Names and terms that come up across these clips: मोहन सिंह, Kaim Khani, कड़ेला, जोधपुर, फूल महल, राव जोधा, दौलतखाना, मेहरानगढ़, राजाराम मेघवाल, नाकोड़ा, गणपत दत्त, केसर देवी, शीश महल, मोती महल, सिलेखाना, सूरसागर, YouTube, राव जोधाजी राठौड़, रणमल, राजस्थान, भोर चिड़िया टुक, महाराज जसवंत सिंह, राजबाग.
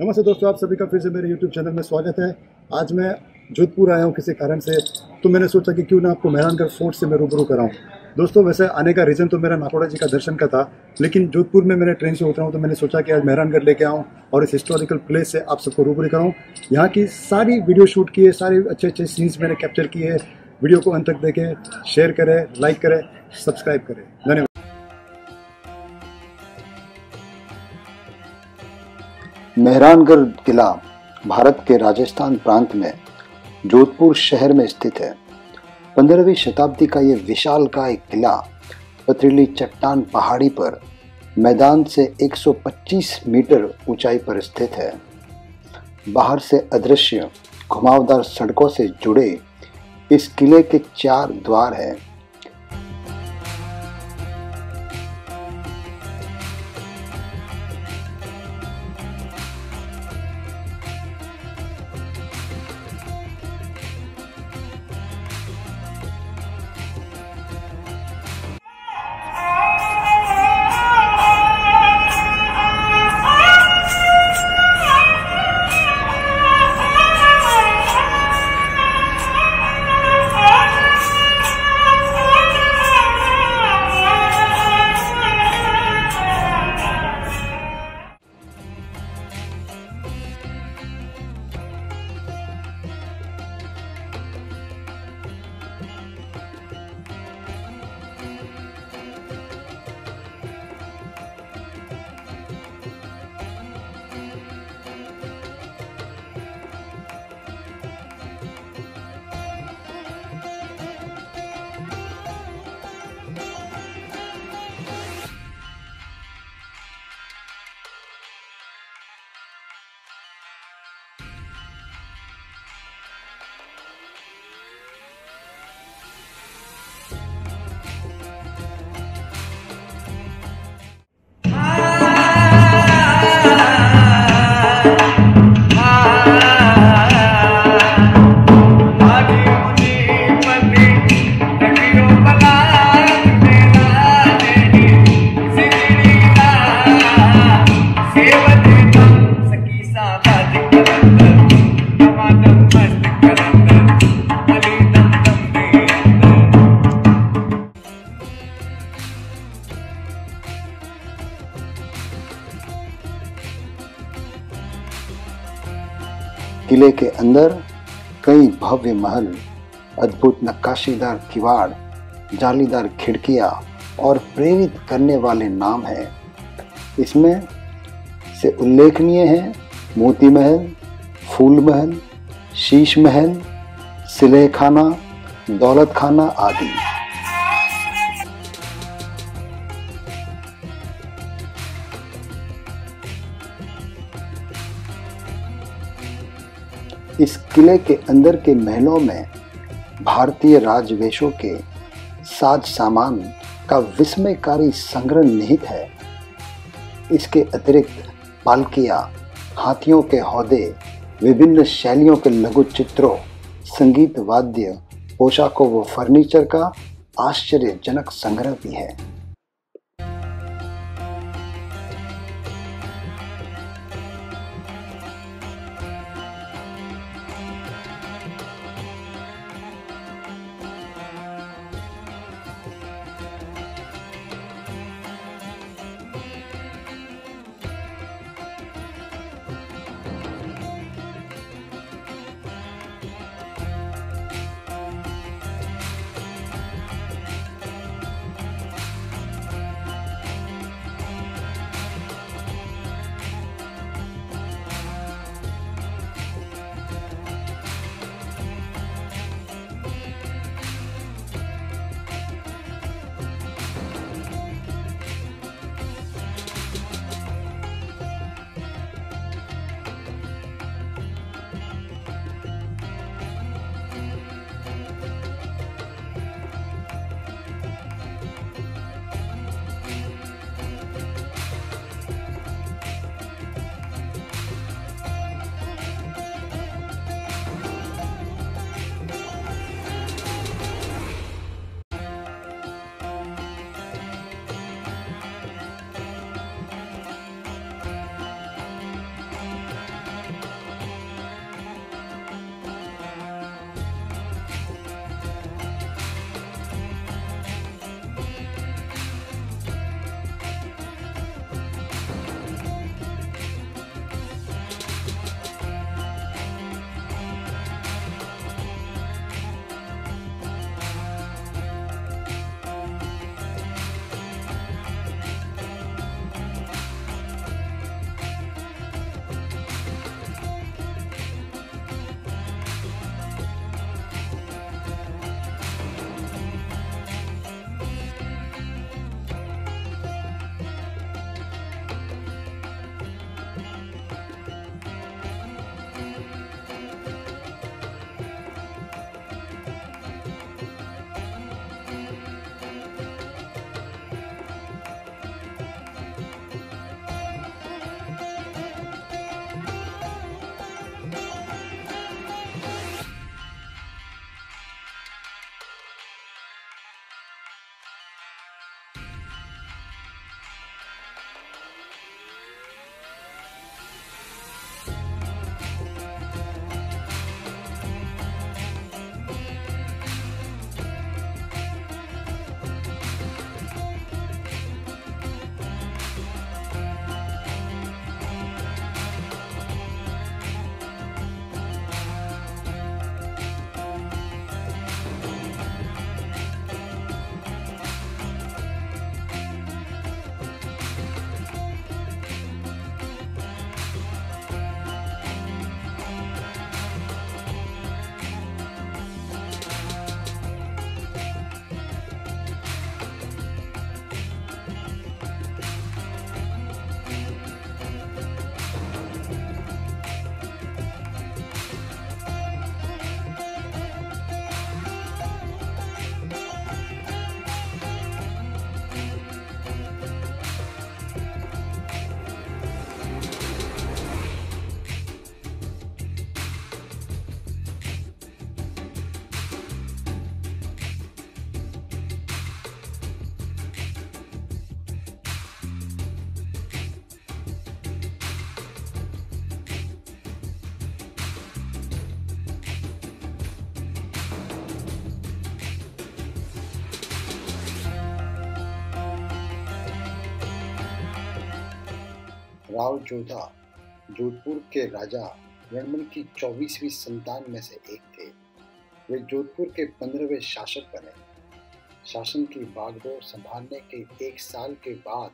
नमस्ते दोस्तों, आप सभी का फिर से मेरे YouTube चैनल में स्वागत है। आज मैं जोधपुर आया हूँ किसी कारण से, तो मैंने सोचा कि क्यों ना आपको मेहरानगढ़ फोर्ट से मैं रूबरू कराऊँ। दोस्तों वैसे आने का रीज़न तो मेरा नाकोड़ा जी का दर्शन का था, लेकिन जोधपुर में मैंने ट्रेन से उतरा हूँ तो मैंने सोचा कि आज मेहरानगढ़ लेके आऊँ और इस हिस्टोरिकल प्लेस से आप सबको रूबरू कराऊँ। यहाँ की सारी वीडियो शूट की है, सारे अच्छे अच्छे सीन्स मैंने कैप्चर किए हैं। वीडियो को अंत तक देखें, शेयर करें, लाइक करें, सब्सक्राइब करें। धन्यवाद। मेहरानगढ़ किला भारत के राजस्थान प्रांत में जोधपुर शहर में स्थित है। 15वीं शताब्दी का ये विशालकाय किला पथरीली चट्टान पहाड़ी पर मैदान से 125 मीटर ऊंचाई पर स्थित है। बाहर से अदृश्य घुमावदार सड़कों से जुड़े इस किले के 4 द्वार हैं। किले के अंदर कई भव्य महल, अद्भुत नक्काशीदार किवाड़, जालीदार खिड़कियां और प्रेरित करने वाले नाम हैं। इसमें से उल्लेखनीय हैं मोती महल, फूल महल, शीश महल, सिलेखाना, दौलतखाना आदि। इस किले के अंदर के महलों में भारतीय राजवेशों के साज सामान का विस्मयकारी संग्रह निहित है। इसके अतिरिक्त पालकियां, हाथियों के हौदे, विभिन्न शैलियों के लघु चित्रों, संगीत वाद्य, पोशाकों व फर्नीचर का आश्चर्यजनक संग्रह भी है। राव जोधा जोधपुर के राजा रणमल की 24वीं संतान में से एक थे। वे जोधपुर के 15वें शासक बने। शासन की बागडोर संभालने के एक साल के बाद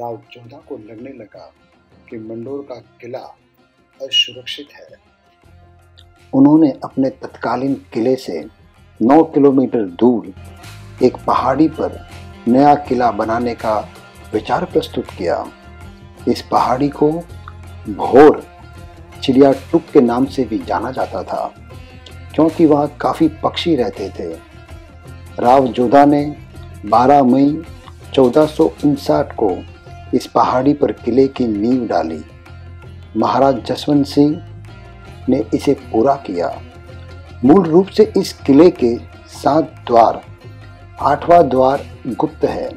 राव जोधा को लगने लगा कि मंडोर का किला असुरक्षित है। उन्होंने अपने तत्कालीन किले से 9 किलोमीटर दूर एक पहाड़ी पर नया किला बनाने का विचार प्रस्तुत किया। इस पहाड़ी को भोर चिड़िया टुक के नाम से भी जाना जाता था, क्योंकि वहाँ काफ़ी पक्षी रहते थे। राव जोधा ने 12 मई 1459 को इस पहाड़ी पर किले की नींव डाली। महाराज जसवंत सिंह ने इसे पूरा किया। मूल रूप से इस किले के 7 द्वार, 8वां द्वार गुप्त है।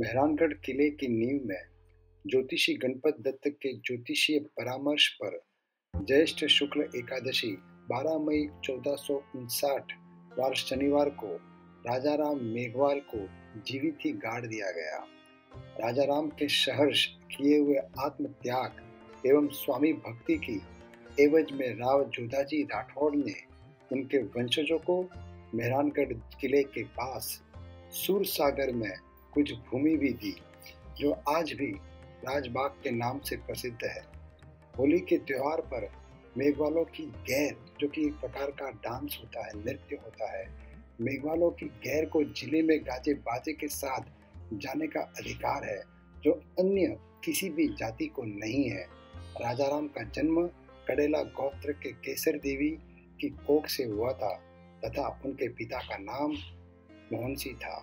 मेहरानगढ़ किले की नींव में ज्योतिषी गणपत दत्त के ज्योतिषीय परामर्श पर ज्येष्ठ शुक्ल एकादशी 12 मई 1459 वार शनिवार को राजाराम मेघवाल को जीवित ही गाड़ दिया गया। राजाराम के सहर्ष किए हुए आत्मत्याग एवं स्वामी भक्ति की एवज में राव जोधाजी राठौड़ ने उनके वंशजों को मेहरानगढ़ किले के पास सूरसागर में कुछ भूमि भी दी, जो आज भी राजबाग के नाम से प्रसिद्ध है। होली के त्यौहार पर मेघवालों की गैर, जो कि एक प्रकार का डांस होता है, नृत्य होता है, मेघवालों की गैर को जिले में गाजे बाजे के साथ जाने का अधिकार है, जो अन्य किसी भी जाति को नहीं है। राजाराम का जन्म कड़ेला गोत्र के केसर देवी की कोख से हुआ था तथा उनके पिता का नाम मोहन सिंह था।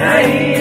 नहीं।